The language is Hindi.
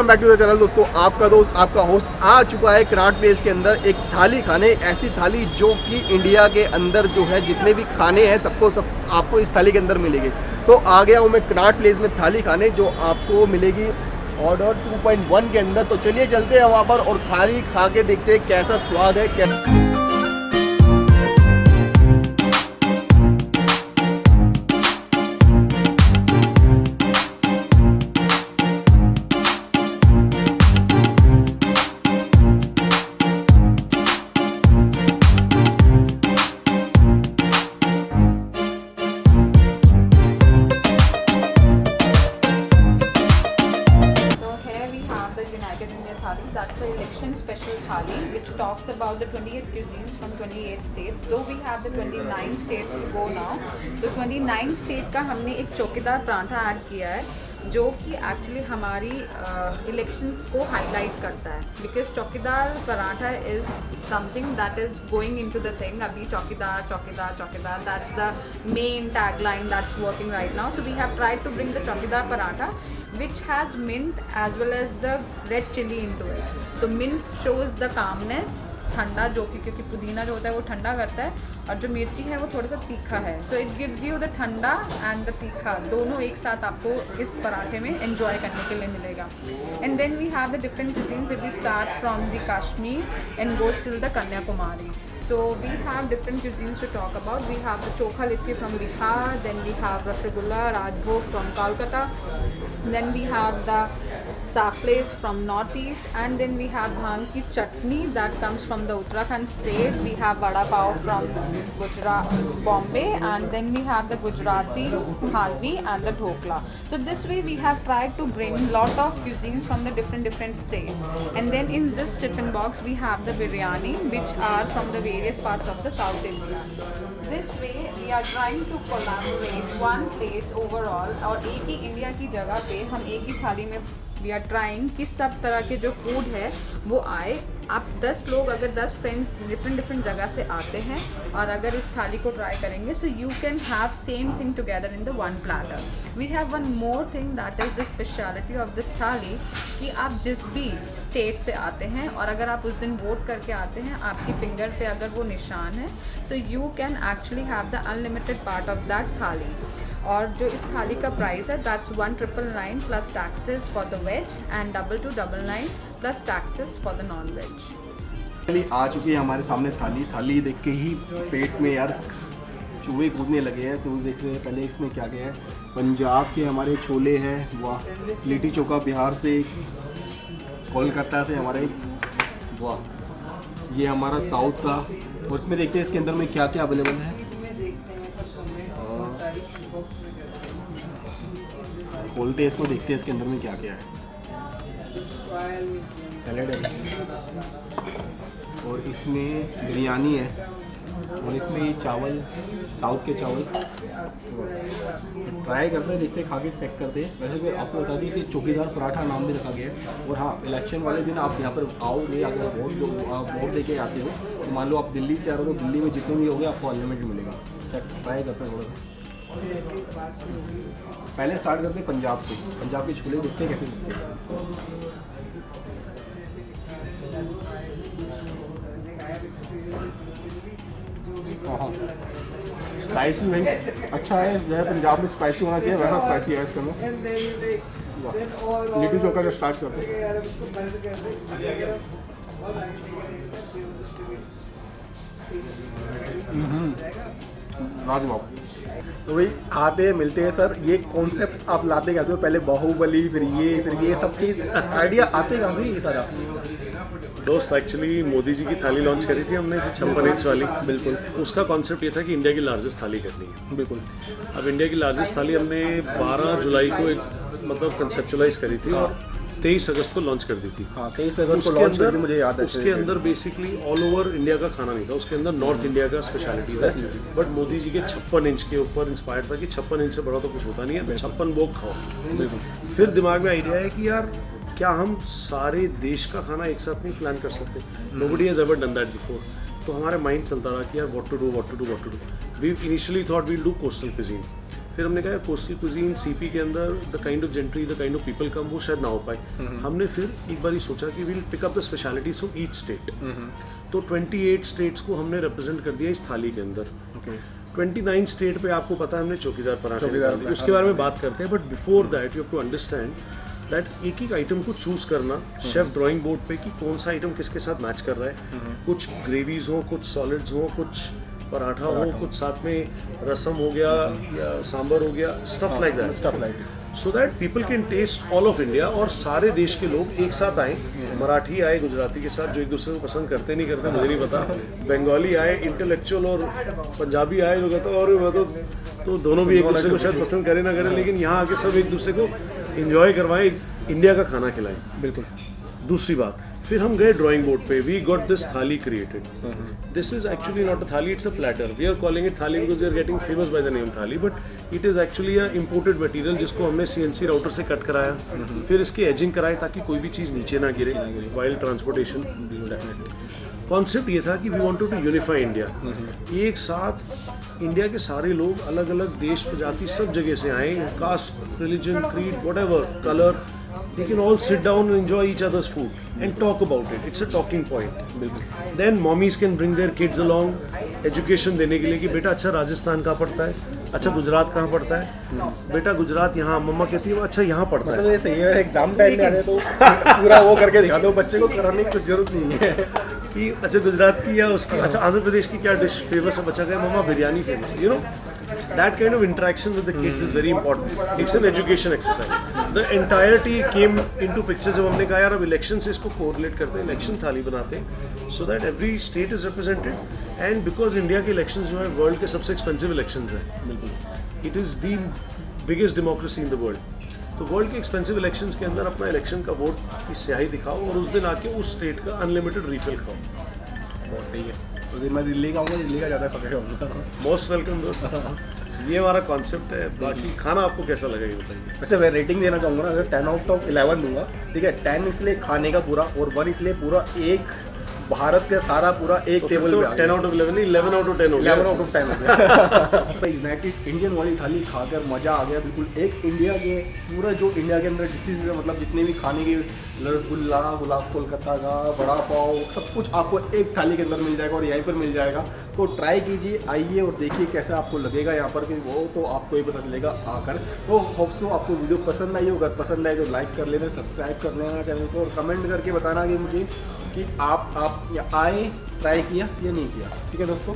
Welcome back to the channel दोस्तों, आपका दोस्त आपका होस्ट आ चुका है कनॉट प्लेस के अंदर एक थाली खाने। ऐसी थाली जो कि इंडिया के अंदर जो है जितने भी खाने हैं सबको सब आपको इस थाली के अंदर मिलेगी। तो आ गया हूँ मैं कनॉट प्लेस में थाली खाने, जो आपको मिलेगी ऑर्डर 2.1 के अंदर। तो चलिए चलते हैं वहाँ पर और थाली खा के देखते हैं कैसा स्वाद है कैसा। That's the election special thali, which talks about the 28 cuisines from 28 states. Though we have the 29 states to go now, तो 29 state का हमने एक चौकीदार पराठा ऐड किया है, जो कि actually हमारी elections को highlight करता है, because चौकीदार paratha is something that is going into the thing. अभी चौकीदार चौकीदार चौकीदार, that's the main tagline that's working right now. So we have tried to bring the चौकीदार paratha, which has mint as well as the red chili into it. So mint shows the calmness, ठंडा जो कि क्योंकि पुदीना जो होता है वो ठंडा करता है, और जो मिर्ची है वो थोड़ा सा तीखा है। So it gives you the thanda and the teekha, दोनों एक साथ आपको इस पराठे में एंजॉय करने के लिए मिलेगा। And then we have the different cuisines. It we start from the Kashmir and goes till the Kanyakumari. So we have different cuisines to talk about. We have the chokha litti from Bihar, then we have rasgulla, rajbhog from Kolkata, then we have the safles from northeast, and then we have bhang ki chutney that comes from the Uttarakhand state. We have vada pao from Gujarat, Bombay, and then we have the Gujarati halvi and the dhokla. So this way we have tried to bring lot of cuisines from the different states. And then in this tiffin box we have the biryani, which are from the various parts of the South India. This way we are trying to collaborate one place overall, और एक ही इंडिया की जगह पे हम एक ही थाली में वी आर ट्राइंग कि सब तरह के जो फूड है वो आए। आप 10 लोग अगर 10 फ्रेंड्स डिफरेंट जगह से आते हैं और अगर इस थाली को ट्राई करेंगे, so you can have same thing together in the one platter. We have one more thing that is the speciality of this thali, कि आप जिस भी स्टेट से आते हैं और अगर आप उस दिन वोट करके आते हैं, आपकी फिंगर पे अगर वो निशान है, so you can actually have the unlimited part of that thali. और जो इस थाली का प्राइस है, that's 1999 plus taxes for the veg and 2299 plus taxes for the non veg. Thali आ चुकी है हमारे सामने। थाली देख के ही पेट में यार चूहे कूदने लगे हैं। तो देख रहे हैं पहले इसमें क्या गया है। पंजाब के हमारे छोले हैं, वाह। लिट्टी चोखा बिहार से, कोलकाता से हमारे, वाह। ये हमारा साउथ का। और इसमें देखते हैं इसके अंदर में क्या क्या अवेलेबल है। खोलते हैं इसको, देखते हैं इसके अंदर में क्या क्या है। सैलेड है, और इसमें बिरयानी है, और इसमें ये चावल, साउथ के चावल। ट्राई करते हैं, देखते हैं, खा के चेक करते हैं। वैसे भी आपको बता दी, इसे चौकीदार पराठा नाम भी रखा गया है। और हाँ, इलेक्शन वाले दिन आप यहाँ पर आओगे, अगर वोट दे के आते हो, तो मान लो आप दिल्ली से आ रहे हो, तो दिल्ली में जितने भी होगे आपको अनलिमिटेड मिलेगा। ट्राई करते हैं थोड़ा। पहले स्टार्ट करते हैं पंजाब से। पंजाब के छोले देखते हैं कैसे दिखते हैं। स्पाइसी नहीं अच्छा है, जो है पंजाब में स्पाइसी होना चाहिए, वैसा स्पाइसी है इसका। लिट्टी चोखा से स्टार्ट करते हैं। तो भाई खाते हैं, मिलते हैं। सर, ये कॉन्सेप्ट आप लाते कहते हो, पहले बाहुबली फिर ये सब चीज़, आइडिया आते कहाँ से ये सारा? दोस्त, एक्चुअली मोदी जी की थाली लॉन्च करी थी हमने 56 इंच वाली। बिल्कुल, उसका कॉन्सेप्ट ये था कि इंडिया की लार्जेस्ट थाली करनी है। बिल्कुल, अब इंडिया की लार्जेस्ट थाली हमने 12 जुलाई को एक मतलब कंसेप्चुलाइज करी थी और 23 अगस्त को लॉन्च कर दी थी। हाँ, 23 अगस्त को लॉन्च कर दी, मुझे याद है। उसके अंदर बेसिकली ऑल ओवर इंडिया का खाना नहीं था, उसके अंदर नॉर्थ इंडिया का स्पेशलिटी है। बट मोदी जी के 56 इंच के ऊपर इंस्पायर्ड था कि 56 इंच से बड़ा तो कुछ होता नहीं है, तो 56 भोग खाओ। फिर दिमाग में आइडिया है कि यार क्या हम सारे देश का खाना एक साथ नहीं प्लान कर सकते? Nobody has ever done that before. तो हमारे माइंड चलता रहा कि यार what to do. We initially thought we do coastal cuisine, फिर हमने कहा कोस्टल कुजीन सीपी के अंदर the kind of gentry the kind of people come वो शायद ना हो पाए. हमने फिर एक बार ही सोचा कि will pick up the specialities of each state. तो 28 स्टेट्स को हमने रिप्रेजेंट कर दिया इस थाली के अंदर. 29 स्टेट पे आपको पता है हमने चौकीदार पराठा उसके बारे में बात करते हैं. But before that you have to understand that एक एक आइटम को चूज करना शेफ ड्राइंग बोर्ड पे कि कौन सा आइटम किसके साथ मैच कर रहा है. कुछ ग्रेवीज हो, कुछ सॉलिड्स हो, कुछ पराठा हो, कुछ साथ में रसम हो गया या सांभर हो गया, stuff like that, so that people can taste all of India. और सारे देश के लोग एक साथ आए, मराठी आए गुजराती के साथ जो एक दूसरे को पसंद करते नहीं करते मुझे नहीं पता, बंगाली आए इंटेलेक्चुअल और पंजाबी आए जो कहते और तो दोनों भी एक दूसरे को शायद पसंद करें ना करें, लेकिन यहाँ आके सब एक दूसरे को इन्जॉय करवाएं, इंडिया का खाना खिलाएं. बिल्कुल. दूसरी बात फिर हम गए ड्राइंग बोर्ड पे. We got this thali created. This is actually not a thali, it's a platter. We are calling it thali because we are getting famous by the name thali, but it is actually a imported material जिसको हमने CNC राउटर से कट कराया. फिर इसकी एजिंग कराई ताकि कोई भी चीज़ नीचे ना गिरे वाइल्ड ट्रांसपोर्टेशन. कॉन्सेप्ट ये था कि we wanted to unify India. एक साथ इंडिया के सारे लोग अलग अलग देश प्रजाति सब जगह से आए, caste religion creed whatever colour, they can all sit down and enjoy each other's food and talk about it. It's a talking point. Then mommies can bring their kids along, education देने के लिए कि बेटा अच्छा राजस्थान कहाँ पढ़ता है, अच्छा गुजरात कहाँ पढ़ता है, बेटा गुजरात यहाँ, मम्मा कहती है वो अच्छा यहाँ पढ़ता है. ऐसे ही एग्जाम टाइम में आने तो पूरा वो करके दिखा दो, बच्चे को कराने की कुछ जरूरत नहीं है कि अच्छा गुजरात की या उसकी अच्छा आंध्र प्रदेश की क्या डिश फेमस है, बच्चा कहे मम्मा बिरयानी फेमस है. You know that kind of interaction with the kids is very important. It's an education exercise. The entirety came into picture जब हमने कहा यार अब election से इसको correlate करते हैं, election थाली बनाते हैं, so that every state is represented. And because India के elections जो है world के सबसे expensive elections हैं, it is the biggest democracy in the world. तो वर्ल्ड के एक्सपेंसिव इलेक्शंस के अंदर अपना इलेक्शन का वोट की स्याही दिखाओ और उस दिन आके उस स्टेट का अनलिमिटेड रिफिल खाओ. बहुत सही है. उस दिन मैं दिल्ली का आऊँगा, दिल्ली का ज़्यादा खाऊंगा. मोस्ट वेलकम दोस्त. ये हमारा कॉन्सेप्ट है. बाकी खाना आपको कैसा लगा ये बताइए. वैसे मैं रेटिंग देना चाहूँगा ना, अगर 10 out of 11 दूंगा, ठीक है, 10 इसलिए खाने का पूरा और 1 इसलिए पूरा एक भारत का सारा पूरा एक टेबल पे. 10 out of 11 नहीं, 11 out of 10 हो गया. 11 out of 10. सही. यूनाइटेड इंडियन वाली थाली खाकर मज़ा आ गया. बिल्कुल एक इंडिया के पूरा जो इंडिया के अंदर डिशेज है, मतलब जितने भी खाने के रसगुल्ला गुलाब कोलकाता का वड़ा पाव सब कुछ आपको एक थाली के अंदर मिल जाएगा और यहीं पर मिल जाएगा. तो ट्राई कीजिए, आइए और देखिए कैसा आपको लगेगा यहाँ पर कि वो तो आपको ही पता चलेगा आकर. तो होप सो आपको वीडियो पसंद आई हो. अगर पसंद आए तो लाइक कर लेना, सब्सक्राइब कर लेना चैनल को और कमेंट करके बताना कि मुझे कि आप आए, ट्राई किया या नहीं किया. ठीक है दोस्तों.